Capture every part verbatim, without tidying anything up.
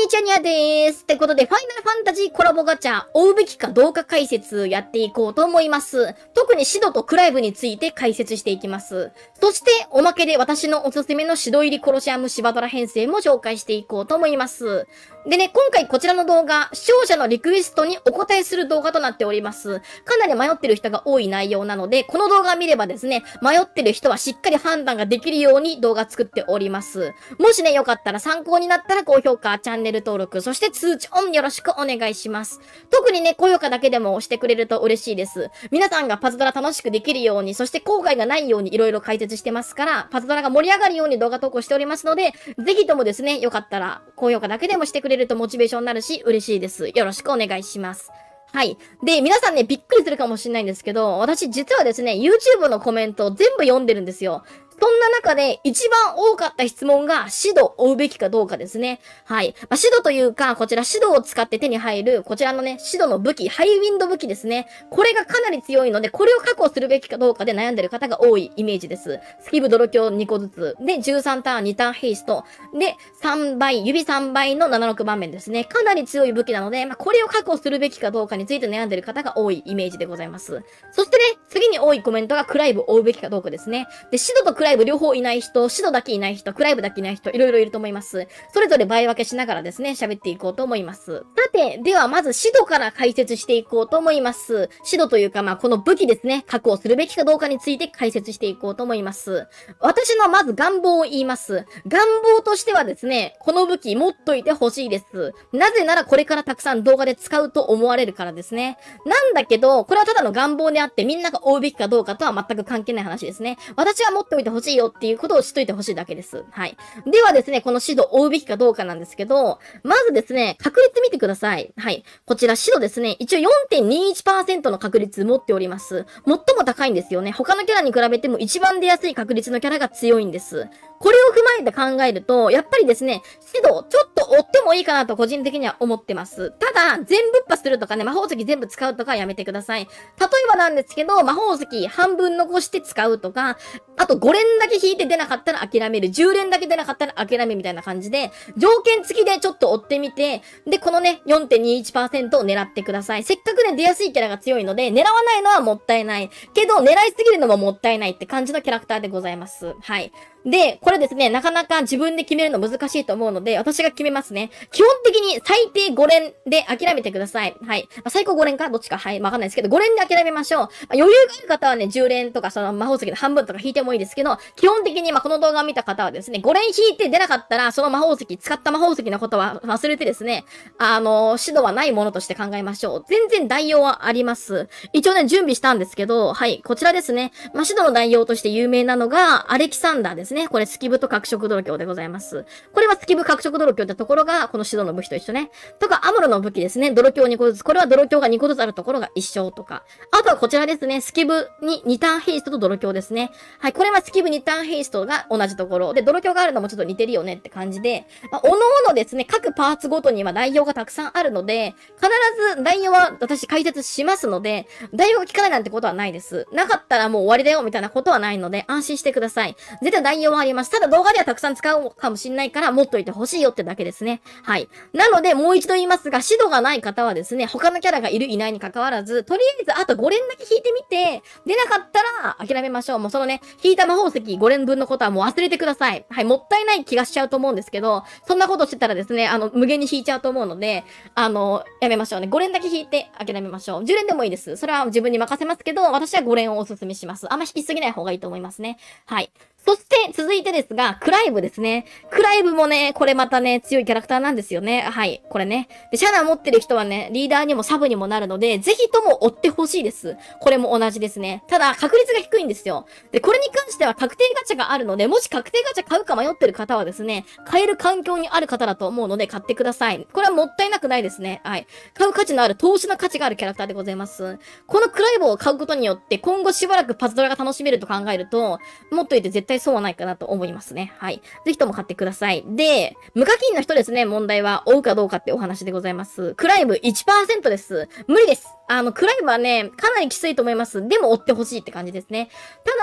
にちはにゃでーす。ってことで、ファイナルファンタジーコラボガチャ、追うべきかどうか解説やっていこうと思います。特にシドとクライブについて解説していきます。そして、おまけで私のおすすめのシド入りコロシアムシバドラ編成も紹介していこうと思います。でね、今回こちらの動画、視聴者のリクエストにお答えする動画となっております。かなり迷ってる人が多い内容なので、この動画を見ればですね、迷ってる人はしっかり判断ができるように動画作っております。もしね、よかったら参考になったら高評価、チャンネル登録、そして通知オンよろしくお願いします。特にね、高評価だけでも押してくれると嬉しいです。皆さんがパズドラ楽しくできるように、そして後悔がないようにいろいろ解説してますから、パズドラが盛り上がるように動画投稿しておりますので、ぜひともですね、よかったら高評価だけでもしてくれるとモチベーションになるし、嬉しいです。よろしくお願いします。はい。で、皆さんね、びっくりするかもしれないんですけど、私実はですね、YouTube のコメントを全部読んでるんですよ。そんな中で一番多かった質問がシド追うべきかどうかですね。はい。まあ、シドというか、こちらシドを使って手に入る、こちらのね、シドの武器、ハイウィンド武器ですね。これがかなり強いので、これを確保するべきかどうかで悩んでる方が多いイメージです。スキブ泥強にこずつ。で、じゅうさんターンにターンヘイスト。で、さんばい、指さんばいのななじゅうろくばんめですね。かなり強い武器なので、まあ、これを確保するべきかどうかについて悩んでる方が多いイメージでございます。そしてね、次に多いコメントがクライブ追うべきかどうかですね。で、シドとクライブクライブ両方いない人、シドだけいない人、クライブだけいない人、いろいろいると思います。それぞれ倍分けしながらですね、喋っていこうと思います。さて、ではまずシドから解説していこうと思います。シドというか、まあ、この武器ですね、確保するべきかどうかについて解説していこうと思います。私のまず願望を言います。願望としてはですね、この武器持っといてほしいです。なぜならこれからたくさん動画で使うと思われるからですね。なんだけど、これはただの願望であって、みんなが追うべきかどうかとは全く関係ない話ですね。私は持っておいてほしい。欲しいよっていうことをしといてほしいだけです。はい。ではですね、このシドを追うべきかどうかなんですけど、まずですね、確率見てください。はい。こちらシドですね、一応 よんてんにいちパーセント の確率持っております。最も高いんですよね。他のキャラに比べても一番出やすい確率のキャラが強いんです。これを踏まえて考えると、やっぱりですね、シド、ちょっと追ってもいいかなと個人的には思ってます。ただ、全ぶっ破するとかね、魔法石全部使うとかはやめてください。例えばなんですけど、魔法石半分残して使うとか、あとご連だけ引いて出なかったら諦める。じゅう連だけ出なかったら諦めみたいな感じで、条件付きでちょっと追ってみて、で、このね、よんてんにいちパーセント を狙ってください。せっかくね、出やすいキャラが強いので、狙わないのはもったいない。けど、狙いすぎるのももったいないって感じのキャラクターでございます。はい。で、これですね、なかなか自分で決めるの難しいと思うので、私が決めますね。基本的に最低ご連で諦めてください。はい。まあ、最高ご連かどっちかはい。わかんないですけど、ご連で諦めましょう。まあ、余裕がある方はね、じゅう連とか、その魔法石の半分とか引いてもいいですけど、基本的にまあ、この動画を見た方はですね、ご連引いて出なかったら、その魔法石、使った魔法石のことは忘れてですね、あのー、指導はないものとして考えましょう。全然代用はあります。一応ね、準備したんですけど、はい。こちらですね。まあ、指導の代用として有名なのが、アレキサンダーですね。これスキブと角色泥強でございます。これはスキブ角色泥強ってところが、このシドの武器と一緒ね。とか、アムロの武器ですね。泥強にこずつ。これは泥強がにこずつあるところが一緒とか。あとはこちらですね。スキブににターンヘイストと泥強ですね。はい。これはスキブにターンヘイストが同じところ。で、泥強があるのもちょっと似てるよねって感じで。まあ、おのおのですね、各パーツごとには代用がたくさんあるので、必ず代用は私解説しますので、代用が効かないなんてことはないです。なかったらもう終わりだよみたいなことはないので、安心してください。絶対代用あります。ただ動画ではたくさん使うかもしれないから持っといてほしいよってだけですね。はい。なのでもう一度言いますが、シドがない方はですね、他のキャラがいるいないに関わらず、とりあえずあとご連だけ引いてみて、出なかったら諦めましょう。もうそのね、引いた魔法石ご連分のことはもう忘れてください。はい、もったいない気がしちゃうと思うんですけど、そんなことしてたらですね、あの、無限に引いちゃうと思うので、あの、やめましょうね。ご連だけ引いて諦めましょう。じゅう連でもいいです。それは自分に任せますけど、私はご連をお勧めします。あんま引きすぎない方がいいと思いますね。はい。そして、続いてですが、クライブですね。クライブもね、これまたね、強いキャラクターなんですよね。はい、これね。で、シャナ持ってる人はね、リーダーにもサブにもなるので、ぜひとも追ってほしいです。これも同じですね。ただ、確率が低いんですよ。で、これに関しては確定ガチャがあるので、もし確定ガチャ買うか迷ってる方はですね、買える環境にある方だと思うので、買ってください。これはもったいなくないですね。はい。買う価値のある、投資の価値があるキャラクターでございます。このクライブを買うことによって、今後しばらくパズドラが楽しめると考えると、持っといて絶対損はないかなと思いますね。はい。ぜひとも買ってください。で、無課金の人ですね、問題は追うかどうかってお話でございます。クライム いちパーセント です。無理です。あの、クライムはね、かなりきついと思います。でも追ってほしいって感じですね。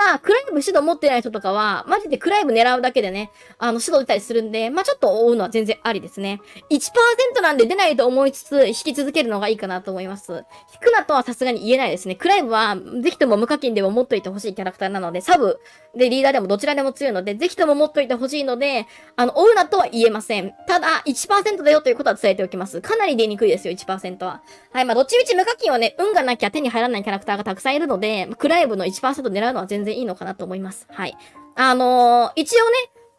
ただ、クライム指導持ってない人とかは、マジでクライム狙うだけでね、あの、指導出たりするんで、まあ、ちょっと追うのは全然ありですね。いちパーセント なんで出ないと思いつつ、引き続けるのがいいかなと思います。引くなとはさすがに言えないですね。クライムは、ぜひとも無課金でも持っといてほしいキャラクターなので、サブでリーダーでもどちらでも強いので、ぜひとも持っといてほしいので、あの、追うなとは言えません。ただ、いちパーセント だよということは伝えておきます。かなり出にくいですよ、いちパーセント は。はい、まあ、どっちみち無課金はね、運がなきゃ手に入らないキャラクターがたくさんいるので、クライムの いちパーセント 狙うのは全然いいのかなと思います。はい。あのー、一応ね、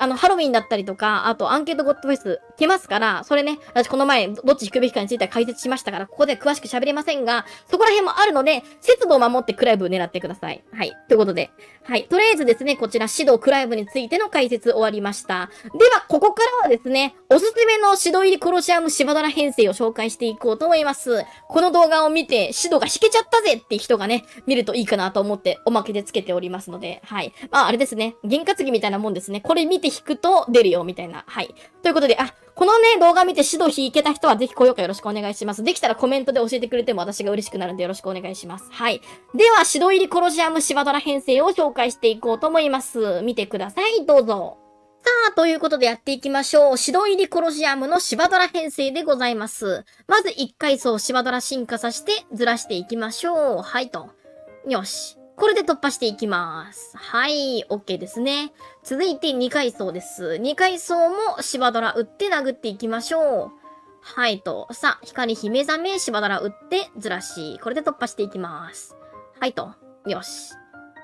あの、ハロウィンだったりとか、あと、アンケートゴッドフェス、来ますから、それね、私この前、どっち引くべきかについては解説しましたから、ここで詳しく喋れませんが、そこら辺もあるので、節度を守ってクライブを狙ってください。はい。ということで。はい。とりあえずですね、こちら、指導クライブについての解説終わりました。では、ここからはですね、おすすめの指導入りコロシアム芝虎編成を紹介していこうと思います。この動画を見て、指導が引けちゃったぜって人がね、見るといいかなと思って、おまけでつけておりますので、はい。まあ、あれですね、験担ぎみたいなもんですね。これ見て、引くと出るよ、みたいな。はい。ということで、あ、このね、動画見て指導引けた人はぜひ高評価よろしくお願いします。できたらコメントで教えてくれても私が嬉しくなるんでよろしくお願いします。はい。では、指導入りコロシアム芝虎編成を紹介していこうと思います。見てください。どうぞ。さあ、ということでやっていきましょう。指導入りコロシアムの芝虎編成でございます。まずいっかい層芝虎進化させてずらしていきましょう。はいと。よし。これで突破していきます。はい、OK ですね。続いてにかい層です。にかい層も芝虎打って殴っていきましょう。はいと。さあ、光姫ざめ、芝虎打って、ずらし。これで突破していきます。はいと。よし。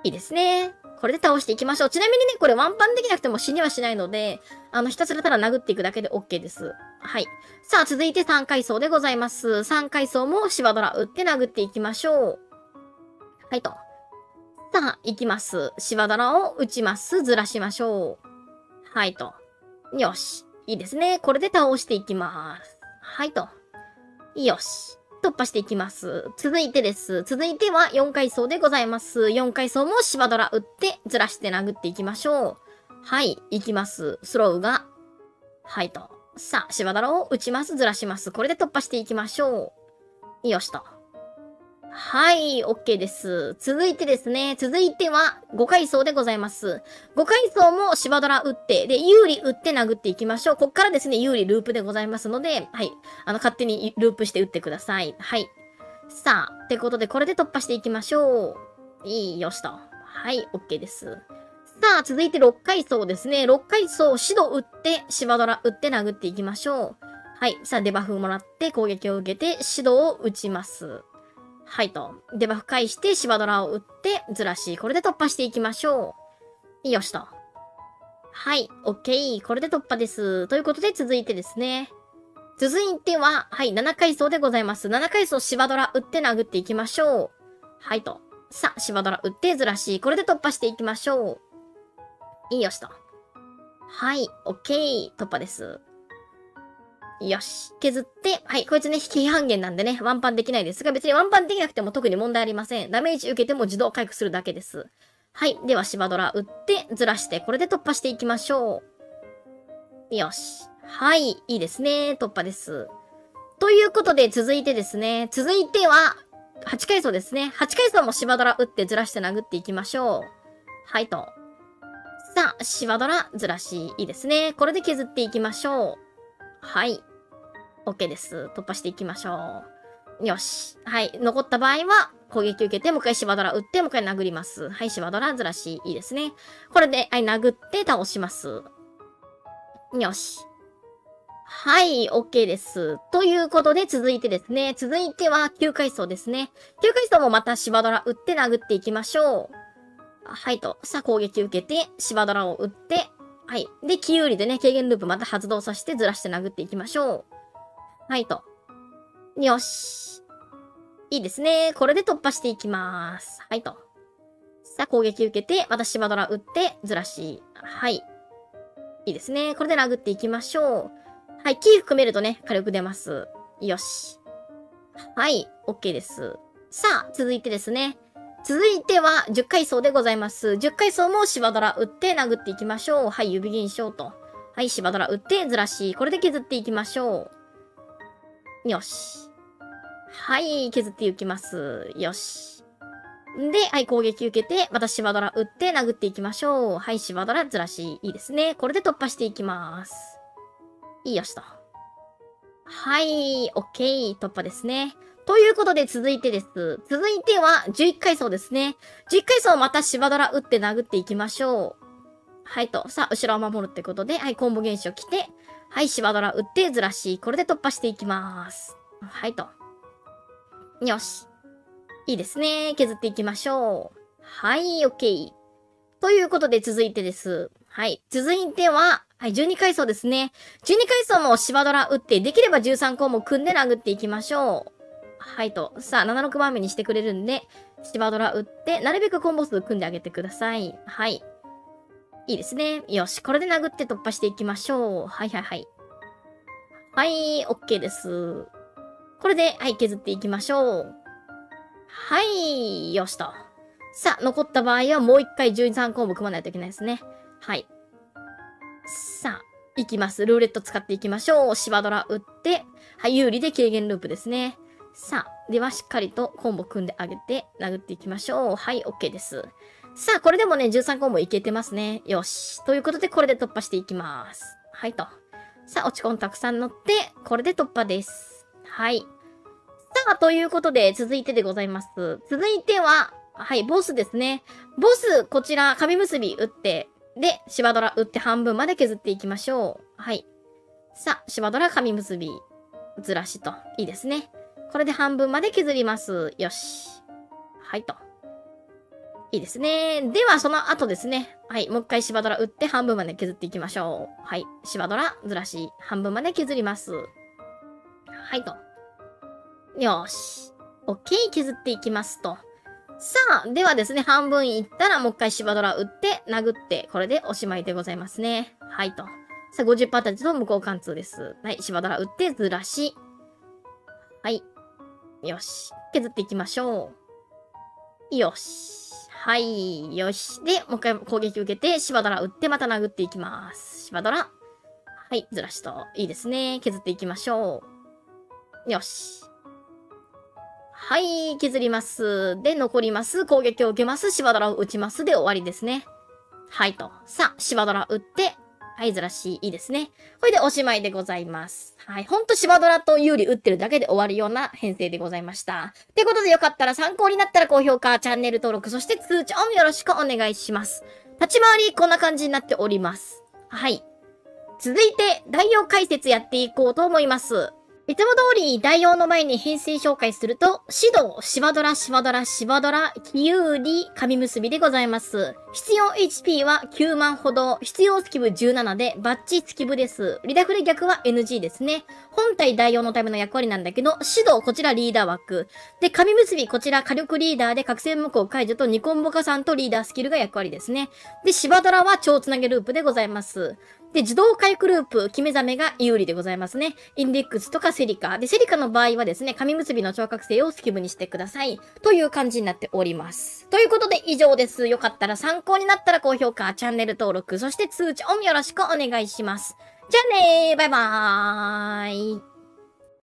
いいですね。これで倒していきましょう。ちなみにね、これワンパンできなくても死にはしないので、あの、ひたすらただ殴っていくだけで OK です。はい。さあ、続いてさんかい層でございます。さんかい層も芝虎打って殴っていきましょう。はいと。さあ、行きます。芝虎を打ちます。ずらしましょう。はいと。よし。いいですね。これで倒していきます。はいと。よし。突破していきます。続いてです。続いてはよんかい層でございます。よんかい層も芝虎打って、ずらして殴っていきましょう。はい。行きます。スローが。はいと。さあ、芝虎を打ちます。ずらします。これで突破していきましょう。よしと。はい、OK です。続いてですね。続いてはごかい層でございます。ごかい層も芝虎打って、で、有利打って殴っていきましょう。こっからですね、有利ループでございますので、はい。あの、勝手にループして打ってください。はい。さあ、ってことで、これで突破していきましょう。いい、よしと。はい、OK です。さあ、続いてろっかい層ですね。ろっかい層、指導打って、芝虎打って殴っていきましょう。はい。さあ、デバフもらって、攻撃を受けて、指導を打ちます。はいと。デバフ返して、芝虎を打って、ずらし。これで突破していきましょう。よしと。はい。オッケー。これで突破です。ということで、続いてですね。続いては、はい。ななかい層でございます。ななかい層、芝虎打って殴っていきましょう。はいと。さあ、芝虎打って、ずらし。これで突破していきましょう。よしと。はい。オッケー。突破です。よし。削って、はい。こいつね、引き半減なんでね、ワンパンできないですが、別にワンパンできなくても特に問題ありません。ダメージ受けても自動回復するだけです。はい。では、芝虎打って、ずらして、これで突破していきましょう。よし。はい。いいですね。突破です。ということで、続いてですね。続いては、はっかい層ですね。はっかい層も芝虎打って、ずらして殴っていきましょう。はいと。さあ、芝虎、ずらし。いいですね。これで削っていきましょう。はい。OK です。突破していきましょう。よし。はい。残った場合は、攻撃受けて、もう一回芝虎打って、もう一回殴ります。はい。芝虎ずらし。いいですね。これで、はい。殴って倒します。よし。はい。OK です。ということで、続いてですね。続いては、きゅうかい層ですね。きゅうかい層もまた芝虎打って、殴っていきましょう。はいと。さあ、攻撃受けて、芝虎を打って、はい。で、キ有利でね、軽減ループまた発動させてずらして殴っていきましょう。はいと。よし。いいですね。これで突破していきます。はいと。さあ、攻撃受けて、また芝虎打って、ずらし。はい。いいですね。これで殴っていきましょう。はい。キー含めるとね、火力出ます。よし。はい。OK です。さあ、続いてですね。続いてはじゅっかいそうでございます。じゅっかいそうも芝ドラ打って殴っていきましょう。はい、指銀賞と。はい、芝ドラ打ってずらし。これで削っていきましょう。よし。はい、削っていきます。よし。で、はい、攻撃受けて、また芝ドラ打って殴っていきましょう。はい、芝ドラずらし。いいですね。これで突破していきます。いいよしと。はい、オッケー、突破ですね。ということで続いてです。続いてはじゅういっかいそうですね。じゅういっかいそうまた芝ドラ打って殴っていきましょう。はいと。さあ、後ろを守るってことで、はい、コンボ現象来て、はい、芝ドラ打ってずらし。これで突破していきます。はいと。よし。いいですね。削っていきましょう。はい、オッケー。ということで続いてです。はい。続いては、はい、じゅうにかいそうですね。じゅうにかいそうも芝ドラ打って、できればじゅうさんこうも組んで殴っていきましょう。はいと。さあ、ななじゅうろくばんめにしてくれるんで、芝ドラ打って、なるべくコンボ数組んであげてください。はい。いいですね。よし。これで殴って突破していきましょう。はいはいはい。はい、OK です。これで、はい、削っていきましょう。はい、よしと。さあ、残った場合はもう一回じゅうさんこうも組まないといけないですね。はい。さあ。いきます。ルーレット使っていきましょう。芝ドラ打って、はい、有利で軽減ループですね。さあ、ではしっかりとコンボ組んであげて、殴っていきましょう。はい、OK です。さあ、これでもね、じゅうさんこうもいけてますね。よし。ということで、これで突破していきます。はいと。さあ、落ちコンたくさん乗って、これで突破です。はい。さあ、ということで、続いてでございます。続いては、はい、ボスですね。ボス、こちら、紙結び打って、で、芝ドラ打って半分まで削っていきましょう。はい。さあ、芝ドラ紙結び、ずらしと。いいですね。これで半分まで削ります。よし。はいと。いいですね。では、その後ですね。はい。もう一回芝ドラ打って半分まで削っていきましょう。はい。芝ドラずらし、半分まで削ります。はいと。よし。OK。削っていきますと。さあ、ではですね、半分いったら、もう一回芝ドラ打って、殴って、これでおしまいでございますね。はいと。さあ、ごじゅっパーセントたちの無効貫通です。はい。芝ドラ打って、ずらし。はい。よし。削っていきましょう。よし。はい。よし。で、もう一回攻撃受けて、芝ドラ打って、また殴っていきます。芝ドラ。はい。ずらしと。いいですね。削っていきましょう。よし。はい。削ります。で、残ります。攻撃を受けます。芝ドラを打ちます。で、終わりですね。はいと。さあ、芝ドラ打って、はい、ずらし。いいですね。これでおしまいでございます。はい。ほんと芝ドラと有利打ってるだけで終わるような編成でございました。ってことでよかったら参考になったら高評価、チャンネル登録、そして通知音よろしくお願いします。立ち回り、こんな感じになっております。はい。続いて、だいよん解説やっていこうと思います。いつも通り、だいよんの前に編成紹介すると、指導、芝ドラ、芝ドラ、芝ドラ、キュウリ、紙結びでございます。必要 エイチピー はきゅうまんほど、必要スキブじゅうななで、バッチスキブです。リダフレ逆は エヌジー ですね。本体だいよんのための役割なんだけど、指導、こちらリーダー枠。で、紙結び、こちら火力リーダーで、覚醒無効解除とにコンボ加算とリーダースキルが役割ですね。で、芝ドラは超つなげループでございます。で、自動回復ループ、決めざめが有利でございますね。インデックスとかセリカ。で、セリカの場合はですね、紙結びの超覚醒をスキブにしてください。という感じになっております。ということで以上です。よかったら参考になったら高評価、チャンネル登録、そして通知音よろしくお願いします。じゃあねー、バイバーイ。